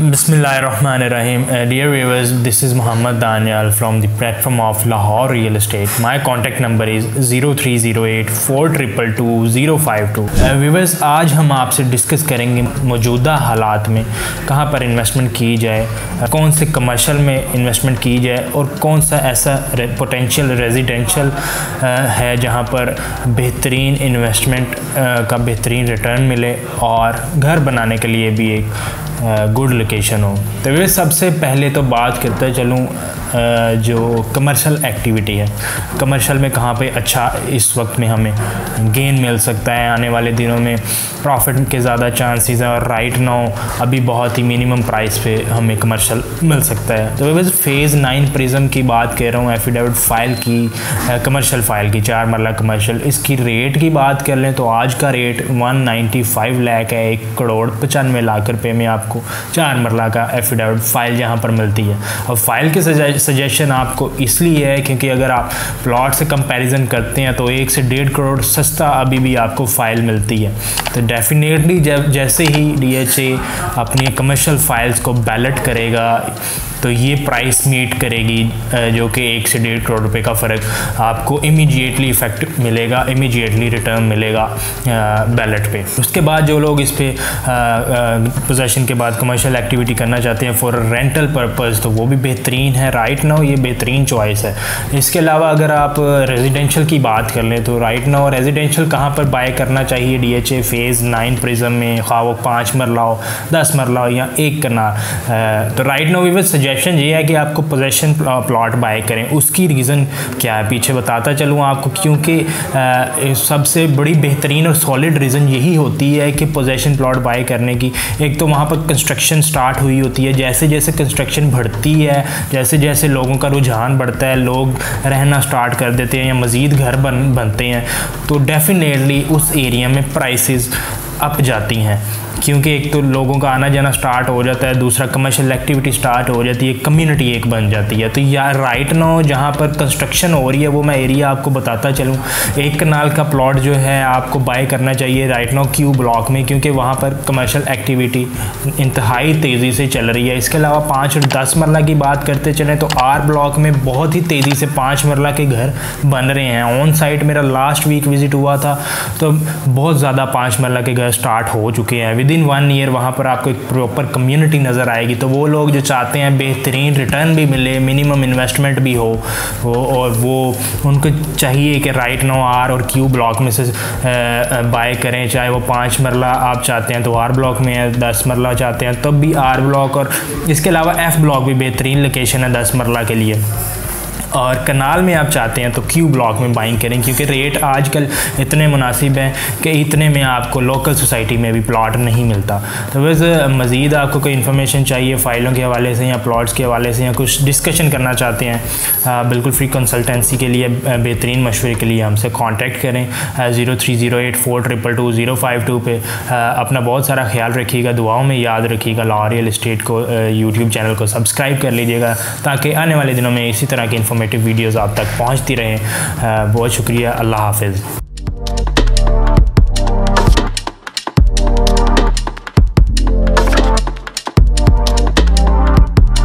Bismillahirrahmanirrahim. Dear viewers, this is Mohammad Danyaal from the platform of Lahore Real Estate. My contact number is 0308-422-052. Viewers, आज हम आपसे discuss करेंगे मौजूदा हालात में कहाँ पर इन्वेस्टमेंट की जाए, कौन से कमर्शल में इन्वेस्टमेंट की जाए और कौन सा ऐसा पोटेंशियल रेजिडेंशल है जहाँ पर बेहतरीन इन्वेस्टमेंट का बेहतरीन रिटर्न मिले और घर बनाने के लिए भी एक गुड लोकेशन हो। तो वे सबसे पहले तो बात करते चलूँ जो कमर्शियल एक्टिविटी है, कमर्शियल में कहाँ पे अच्छा इस वक्त में हमें गेन मिल सकता है, आने वाले दिनों में प्रॉफिट के ज़्यादा चांसेस हैं और राइट नाउ अभी बहुत ही मिनिमम प्राइस पे हमें कमर्शियल मिल सकता है। तो बस फेज़ 9 प्रिज्म की बात कर रहा हूँ, एफिडेविट फाइल की, कमर्शियल फाइल की, 4 मरला कमर्शियल। इसकी रेट की बात कर लें तो आज का रेट 195 लाख है, 1,95 लाख रुपये में आपको 4 मरला का एफिडेविट फाइल यहाँ पर मिलती है। और फाइल के सजेशन आपको इसलिए है क्योंकि अगर आप प्लॉट से कंपैरिजन करते हैं तो 1 से 1.5 करोड़ सस्ता अभी भी आपको फाइल मिलती है। तो डेफिनेटली जैसे ही DHA अपनी कमर्शियल फाइल्स को बैलेट करेगा तो ये प्राइस मीट करेगी, जो कि 1 से 1.5 करोड़ रुपए का फ़र्क आपको इमीडिएटली इफेक्ट मिलेगा, इमीडिएटली रिटर्न मिलेगा बैलेट पे। उसके बाद जो लोग इस पे पोजेशन के बाद कमर्शियल एक्टिविटी करना चाहते हैं फॉर रेंटल पर्पज़ तो वो भी बेहतरीन है, राइट नाउ ये बेहतरीन चॉइस है। इसके अलावा अगर आप रेजिडेंशल की बात कर लें तो राइट नाउ रेजिडेंशल कहाँ पर बाय करना चाहिए DHA फेज़ 9 प्रिज्म में, खा वो 5 मरला हो, 10 मरला हो या 1 कनाल। तो राइट नाउ वी सजेशन ये है कि आपको पोजेशन प्लॉट बाय करें। उसकी रीज़न क्या है पीछे बताता चलूँ आपको, क्योंकि सबसे बड़ी बेहतरीन और सॉलिड रीज़न यही होती है कि पोजेशन प्लॉट बाय करने की, एक तो वहाँ पर कंस्ट्रक्शन स्टार्ट हुई होती है, जैसे जैसे कंस्ट्रक्शन बढ़ती है, जैसे जैसे लोगों का रुझान बढ़ता है, लोग रहना स्टार्ट कर देते हैं या मज़ीद घर बनते हैं तो डेफिनेटली उस एरिया में प्राइसेस अप जाती हैं, क्योंकि एक तो लोगों का आना जाना स्टार्ट हो जाता है, दूसरा कमर्शियल एक्टिविटी स्टार्ट हो जाती है, कम्युनिटी एक बन जाती है। तो यार राइट नाउ जहाँ पर कंस्ट्रक्शन हो रही है वो मैं एरिया आपको बताता चलूँ, 1 कनाल का प्लॉट जो है आपको बाय करना चाहिए राइट नाउ क्यू ब्लॉक में, क्योंकि वहाँ पर कमर्शियल एक्टिविटी इंतहाई तेज़ी से चल रही है। इसके अलावा 5 और 10 मरला की बात करते चलें तो R ब्लॉक में बहुत ही तेज़ी से 5 मरला के घर बन रहे हैं। ऑन साइट मेरा लास्ट वीक विज़िट हुआ था तो बहुत ज़्यादा 5 मरला के घर स्टार्ट हो चुके हैं। इन 1 ईयर वहाँ पर आपको एक प्रॉपर कम्युनिटी नज़र आएगी। तो वो लोग जो चाहते हैं बेहतरीन रिटर्न भी मिले, मिनिमम इन्वेस्टमेंट भी हो और वो उनको चाहिए कि राइट नाउ R और Q ब्लॉक में से बाय करें, चाहे वो 5 मरला आप चाहते हैं तो R ब्लॉक में है, 10 मरला चाहते हैं तब भी R ब्लॉक, और इसके अलावा F ब्लॉक भी बेहतरीन लोकेशन है 10 मरला के लिए, और कनाल में आप चाहते हैं तो Q ब्लॉक में बाइंग करें, क्योंकि रेट आजकल इतने मुनासिब हैं कि इतने में आपको लोकल सोसाइटी में भी प्लॉट नहीं मिलता। तो बस मज़ीद आपको कोई इन्फॉर्मेशन चाहिए फ़ाइलों के हवाले से या प्लॉट्स के हवाले से या कुछ डिस्कशन करना चाहते हैं, बिल्कुल फ्री कंसल्टेंसी के लिए, बेहतरीन मशवरे के लिए हमसे कॉन्टैक्ट करें 0308-422-052 पे। अपना बहुत सारा ख्याल रखिएगा, दुआओं में याद रखिएगा। लाहौर रियल एस्टेट को यूट्यूब चैनल को सब्सक्राइब कर लीजिएगा ताकि आने वाले दिनों में इसी तरह की इन्फॉर्मेटिव वीडियोस आप तक पहुंचती रहें। बहुत शुक्रिया, अल्लाह हाफ़िज़।